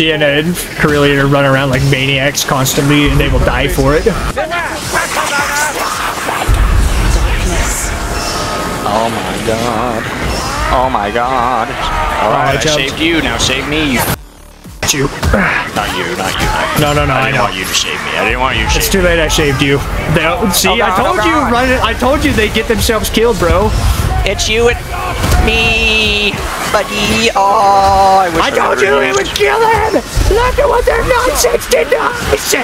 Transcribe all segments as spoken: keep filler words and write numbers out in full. Sienna and Carillion are running around like maniacs constantly, and they will die for it. Oh my god. Oh my god. Alright, I, I saved you, now save me. You. You. Not you, not you, not you. No, no, no, I, I didn't know. want you to save me. I didn't want you to save me. It's too late, I saved you. They, see, oh, I told oh, you, right, I told you they'd get themselves killed, bro. It's you and me, buddy. Oh, I wish I, I told you we would kill him! Look at what their nonsense did to us!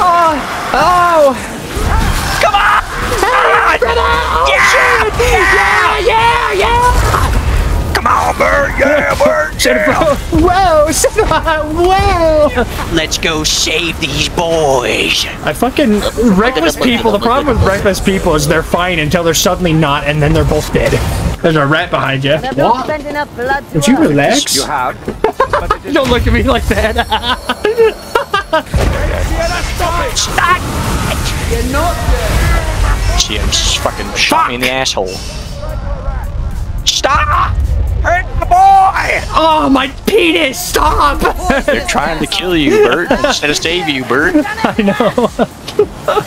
Oh, oh! Come on! Hey, brother! Oh, yeah. Shoot! Yeah, yeah, yeah! Come on, bird! Yeah, bird! Yeah. Whoa! Whoa! Let's go save these boys! I fucking... Reckless people, the problem with reckless people is they're fine until they're suddenly not, and then they're both dead. There's a rat behind you. What? Did you relax? You have. Don't look at me like that. Stop! See, I'm just fucking shot me in the asshole. Stop! Hurt the boy! Oh, my penis! Stop! They're trying to kill you, Bert, instead of save you, Bert. I know. Fuck.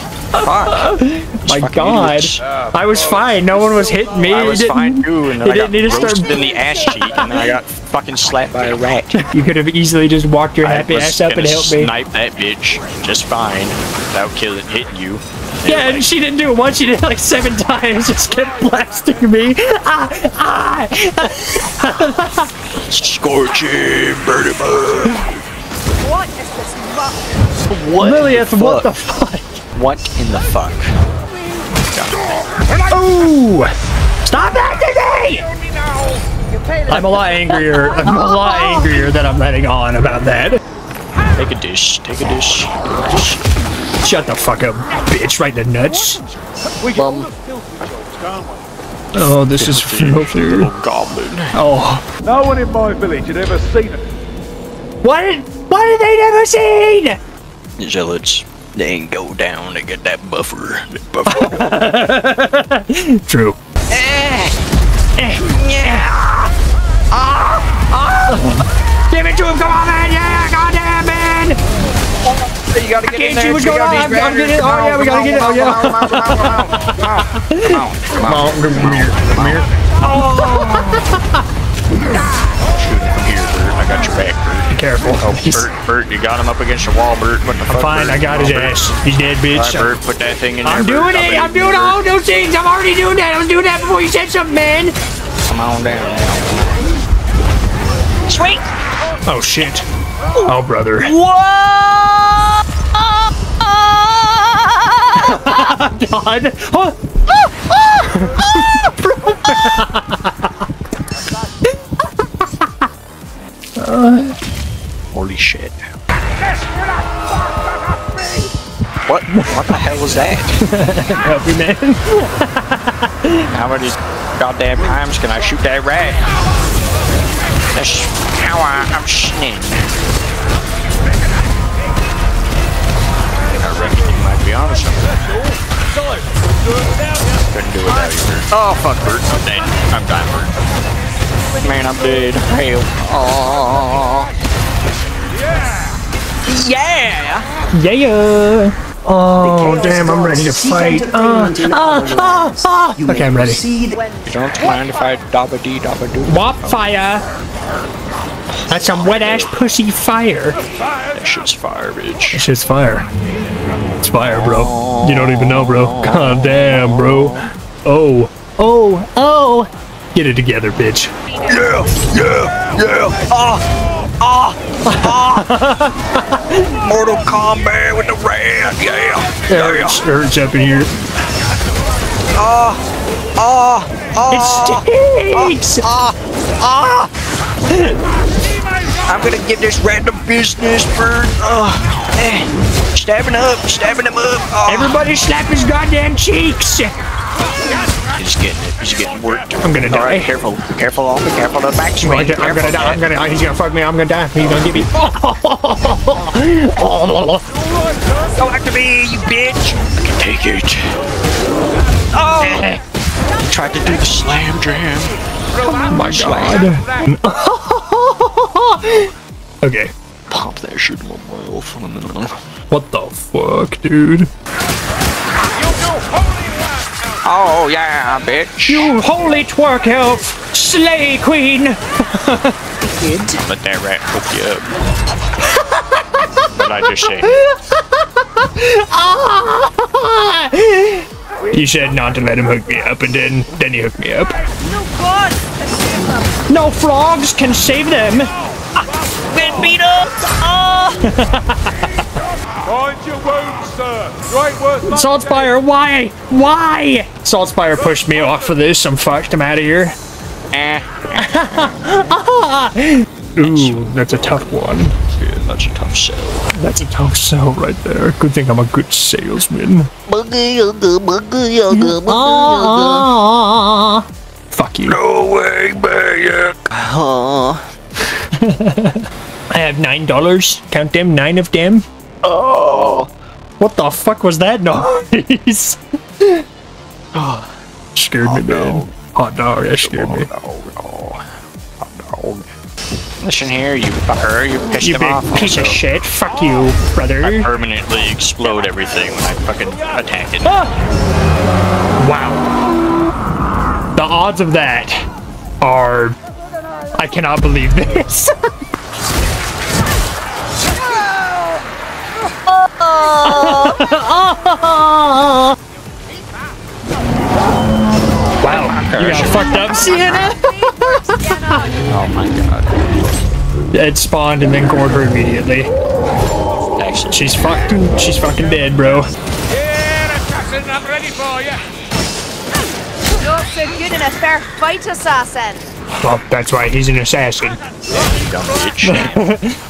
It's my God. Uh, I was fine. No one was hitting me. I was fine, too, and then I got roasted in the ass cheek, and then I got fucking slapped by a rat. You could have easily just walked your happy ass up and helped me. Snipe that bitch just fine without killing, hitting you. Yeah, and she didn't do it once, she did it like seven times, just kept blasting me. Ah, ah. Scorching, birdie bird. What is this fuck? What Lilith, the fuck? What the fuck? What in the fuck? Oh! Stop that today! I'm a lot angrier, I'm a lot angrier than I'm letting on about that. Take a dish, take a dish, take a dish. Shut the fuck up, bitch, right in the nuts. Bum. Oh, this is filthy. Goblin. Oh. No one in my village had ever seen it. What? What have they never seen? Zealots. They ain't go down to get that buffer. That buffer. True. Eh. Eh. Yeah. Ah. Ah. Give it to him, come on, man. Yeah, goddamn, man. You gotta get in there. What's going on? I'm getting it. Oh yeah, we gotta get it. Oh yeah. Come on, come here, come here. Oh! Shoot him from here, Bert. I got your back, Bert. Be careful. Oh, Bert, Bert, you got him up against the wall, Bert. What the fuck? I'm fine. I got his ass. He's dead, bitch. Bert, put that thing in there. I'm doing it. I'm doing all those things. I'm already doing that. I was doing that before you said something, man. Come on down. Sweet. Oh shit. Oh brother. Whoa! God. Oh. Oh, oh, oh, uh. Holy shit. What? What the hell was that? Help me, man. How many goddamn times can I shoot that rat? That's how I, I'm shitting. Be honest, I'm couldn't do it without you, Bert. Oh, fuck, Bert. I'm dead. I'm dying, Bert. Man, I'm dead. Hell. Aww. Yeah! Yeah! Oh, damn, I'm ready to fight. Uh, uh, uh, uh. Okay, I'm ready. Don't mind if I dabba-dee dabba-doo. Wop fire! That's some wet-ass pussy fire. That shit's fire, bitch. That shit's fire. It's fire, bro. You don't even know, bro. God damn, bro. Oh. Oh. Oh. Get it together, bitch. Yeah. Yeah. Yeah. Ah. Ah. Ah. Mortal Kombat with the red. Yeah. There it sturds up in here. Ah. Ah. Ah. It stinks. Ah. Ah. Ah. I'm gonna give this random business bird. Ah. Stabbing up, stabbing him up. Oh. Everybody slap his goddamn cheeks. He's getting it. He's getting worked. I'm gonna die. All right, careful, careful, all be careful. The backswing. I'm, I'm gonna die. I'm gonna. He's gonna fuck me. I'm gonna die. He's gonna get me. Oh. Go after me, you bitch. I can take it. Oh. Tried to do the slam jam. Oh my god. Okay. pop that shit in my mouth. What the fuck, dude? Oh yeah, bitch. You holy twerk elf, slay queen. Kid. Let that rat hook you up. What I just said. You said not to let him hook me up, and then then he hooked me up. No god. No frogs can save them. Been beat up. Mind your wounds, sir. Salt Spire, why? Why? Salt Spire pushed me off for this. I'm fucked. I'm out of here. Ooh, that's a tough one. Yeah, that's a tough sell. That's a tough sell right there. Good thing I'm a good salesman. Fuck you. No way, man. I have nine dollars. Count them, nine of them. Oh, what the fuck was that noise? Oh, scared me, man. Hot dog, that scared me. Listen here, you fucker, you pissed him off. You big piece of shit, fuck you, brother. I permanently explode everything when I fucking attack it. Ah! Wow. The odds of that are... I cannot believe this. Wow, you got fucked up, Sienna. Oh my god. It spawned and then gored her immediately. Actually, she's fucking, she's fucking dead, bro. Yeah, assassin, I'm ready for ya. You're so good in a fair fight, assassin. Well, that's right, he's an assassin.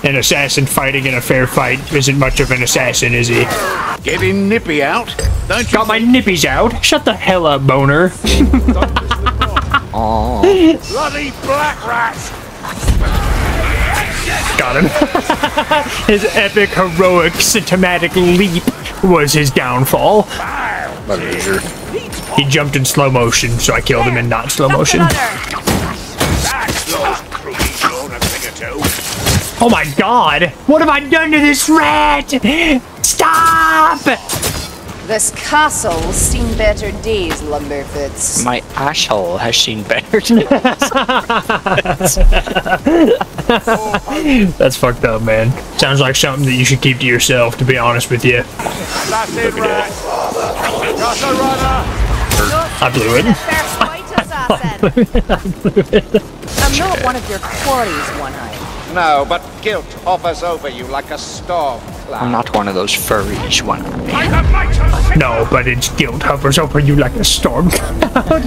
An assassin fighting in a fair fight isn't much of an assassin, is he? Getting nippy out? Don't you got my nippies out? Shut the hell up, boner. Oh. Bloody black rats! Got him. His epic, heroic, symptomatic leap was his downfall. He jumped in slow motion, so I killed him in not slow motion. Oh my god! What have I done to this rat? Stop! This castle's seen better days, Lumberfitz. My asshole has seen better days. That's fucked up, man. Sounds like something that you should keep to yourself, to be honest with you. That's it, rat. That's a runner. I blew it. I blew it. I blew it. I'm not one of your quarries, one eye. No, but guilt hovers over you like a storm cloud. I'm not one of those furries, one. No, but it's guilt hovers over you like a storm cloud.